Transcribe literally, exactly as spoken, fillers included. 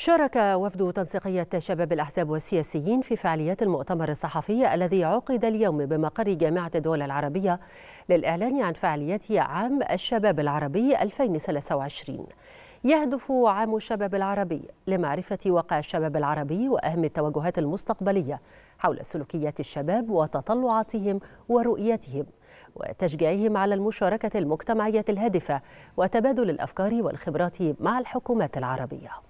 شارك وفد تنسيقية شباب الأحزاب والسياسيين في فعاليات المؤتمر الصحفي الذي عقد اليوم بمقر جامعة الدول العربية للإعلان عن فعاليات عام الشباب العربي ألفين وثلاثة وعشرين. يهدف عام الشباب العربي لمعرفة واقع الشباب العربي وأهم التوجهات المستقبلية حول سلوكيات الشباب وتطلعاتهم ورؤيتهم، وتشجيعهم على المشاركة المجتمعية الهادفة وتبادل الأفكار والخبرات مع الحكومات العربية.